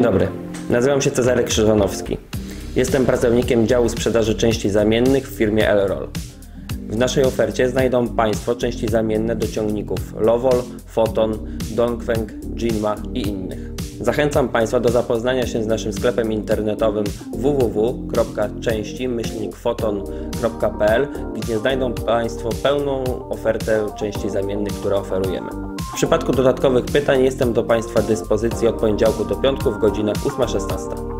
Dzień dobry, nazywam się Cezary Krzyżanowski. Jestem pracownikiem działu sprzedaży części zamiennych w firmie ELROL. W naszej ofercie znajdą Państwo części zamienne do ciągników Lovol, Photon, Dongfeng, Jinma i innych. Zachęcam Państwa do zapoznania się z naszym sklepem internetowym www.części-foton.pl, gdzie znajdą Państwo pełną ofertę części zamiennych, które oferujemy. W przypadku dodatkowych pytań jestem do Państwa dyspozycji od poniedziałku do piątku w godzinach 8-16.